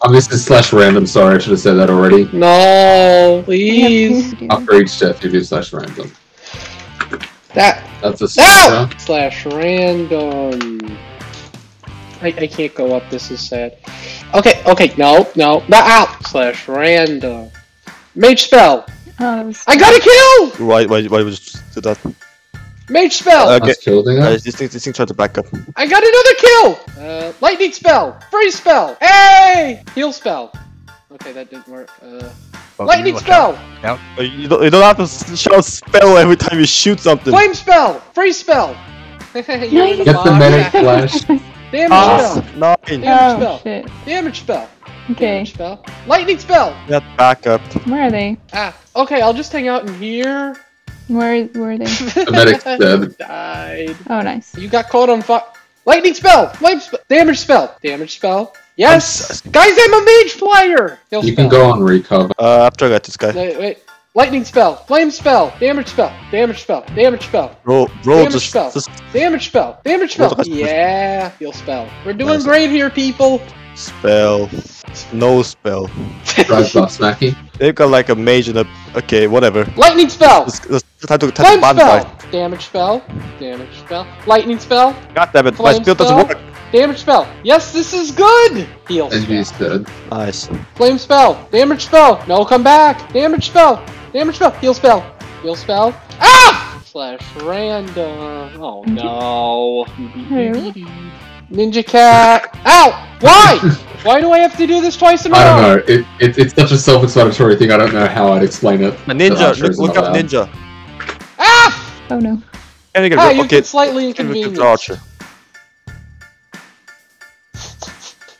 Obviously /random, sorry, I should have said that already. No, please. Upgrade if you do /random. That's a no! /random. I can't go up, this is sad. Okay, no, out! /random. Mage spell! I got a kill! Why would you do that? Mage spell! Okay, this thing tried to back up. I got another kill! Lightning spell! Freeze spell! Hey! Heal spell! Okay, that didn't work. Lightning spell! Yep. You don't have to shout spell every time you shoot something. Flame spell! Freeze spell! Get the medic flash. Damage spell! No. Damage spell! Okay. Spell. Lightning spell! Get back up. Where are they? Okay, I'll just hang out in here. Where are they? The medic's dead. Died. Oh, nice. You got caught on fire. Lightning spell! Flame spell! Damage spell! Damage spell! Yes! Guys, I'm a mage flyer! You can go on recover. After I got this guy. Wait. Lightning spell! Flame spell! Damage spell! Damage spell! Damage spell! Roll damage spell! Damage spell! Damage spell! Yeah! Heal spell. We're doing great here, people! Spell. No spell. Snacky. They've got like a mage and a... Okay, whatever. Lightning spell! Flame spell! Damage spell. Damage spell. Lightning spell. God damn it, my skill doesn't work. Damage spell. Yes, this is good! Heal spell. And he's dead. Nice. Flame spell. Damage spell. No, come back. Damage spell. Damage spell. Heal spell. Heal spell. Ah! /random. Oh no. Ninja cat. Ow! Why? Why do I have to do this twice in a row? I don't know. It's such a self-explanatory thing. I don't know how I'd explain it. A ninja. Sure look up ninja. Ah! Oh no. And again, you get slightly inconvenienced. Archer.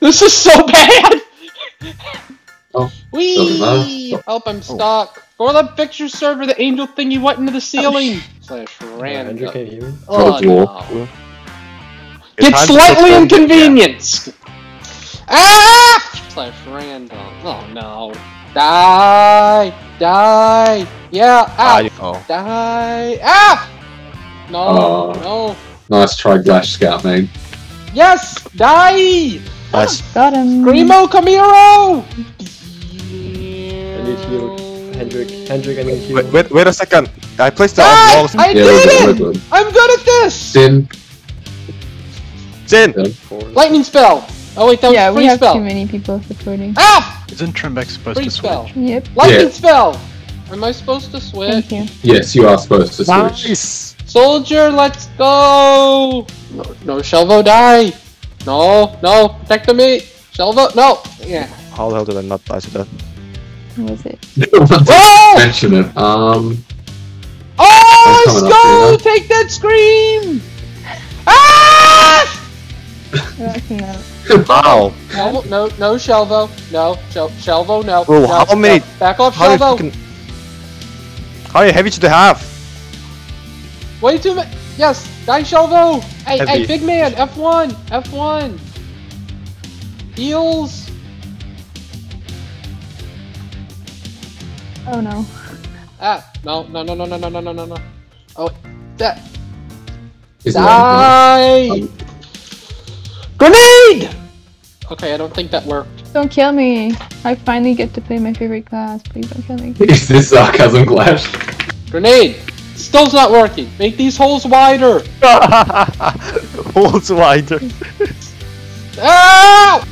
This is so bad! Oh, wee! Help, I'm stuck. Go to that picture server, the angel thingy went into the ceiling! /random. Oh, no. Get slightly inconvenienced! Yeah. Ah! /random. Oh, no. Die! Yeah, die! Ah! No, no. Nice try, Glash Scout, man. Yes! Die! Nice. Got him. Screamo, Camiro! I need healed. Hendrick, I need healed. Wait a second. I placed the wall. I did it! I'm good at this! Sin! Lightning spell! Oh wait, that was free spell. Yeah, we have too many people supporting. Ah! Isn't Trimbeck supposed to switch? Yep. Lightning spell! Am I supposed to switch? Thank you. Yes, you are supposed to switch. Nice! Soldier, let's go! No, Shellvo, die! No, protect the meat! Shellvo, no! Yeah. How the hell did I not die to that? What was it? Mention it. Oh, Skull! Take that scream! Ah! Wow. No, Shellvo. No, Shellvo, no. Bro, how many? Back off, Shellvo. How heavy should they have? Way too many. Yes, die, Shellvo! Hey, big man, F1! Heals! Oh no. No. Oh, that. Die! Grenade! Okay, I don't think that worked. Don't kill me. I finally get to play my favorite class. Please don't kill me. Is this sarcasm, Glash? Grenade! Still's not working. Make these holes wider. Holes wider. Ow!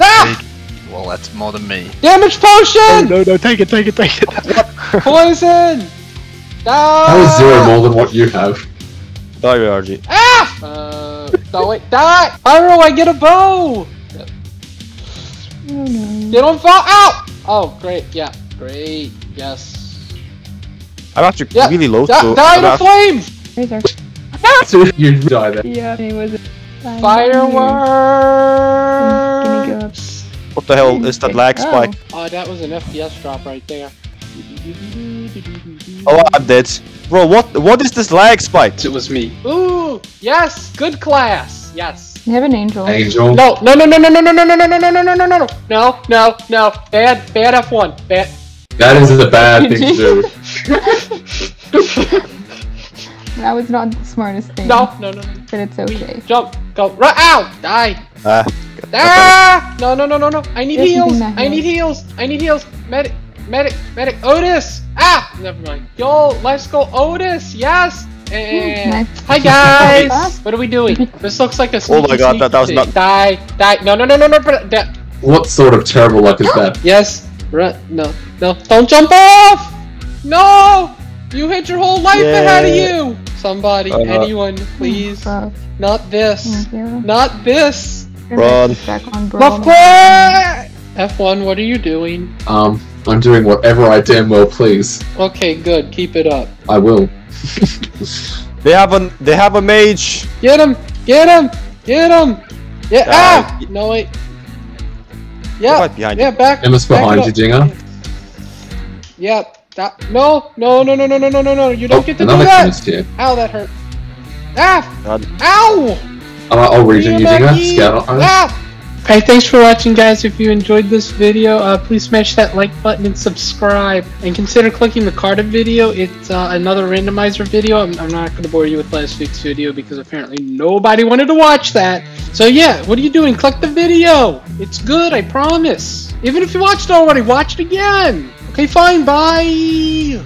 Ah! Well, that's more than me. Damage potion! Oh, no, take it. Poison! How is zero more than what you have? Die, RG. Ah! No, wait, die! Pyro, I get a bow! Yep. Oh, no. They don't fall out! Oh, great, yeah. Great, yes. I'm actually really low. Die to flame! You die there. Yeah, he was. Fireworks! What the hell is that lag spike? Oh, that was an FPS drop right there. Oh, I'm dead. Bro, what is this lag spike? It was me. Ooh, yes, good class. Yes. You have an angel. Angel. No. Bad F1. Bad. That is a bad thing to do. That was not the smartest thing. No. But it's okay. Jump, go, run, ow! Die! Ah! No, no, no, no, no. I need heals. I need heals. I need heals. Medic. Medic. Medic. Otis. Ah! Never mind. Yo, let's go, Otis. Yes. And hi guys. What are we doing? This looks like a sneaky, oh my god, that was not. Die. Die. No, no, no, no, no. What sort of terrible luck is that? Yes. Run. No. No. Don't jump off. No. You hit your whole life ahead of you. Somebody, anyone, please. Not this. Not this. Run. F1, what are you doing? I'm doing whatever I damn well please. Okay, good. Keep it up. I will. They have a mage. Get him! Get him! Get him! Yeah. Ah! No wait. Yeah. Right behind you. Back. Emma's behind you, Dinger. Yep. That. No! No! No! No! No! No! No! No! You don't get to do that. Ow! That hurt. Ah! God. Ow! I'll read you, Dinger. Ah! Alright, thanks for watching guys. If you enjoyed this video, please smash that like button and subscribe. And consider clicking the card video. It's another randomizer video. I'm not going to bore you with last week's video because apparently nobody wanted to watch that. So yeah, what are you doing? Click the video. It's good, I promise. Even if you watched it already, watch it again. Okay, fine, bye.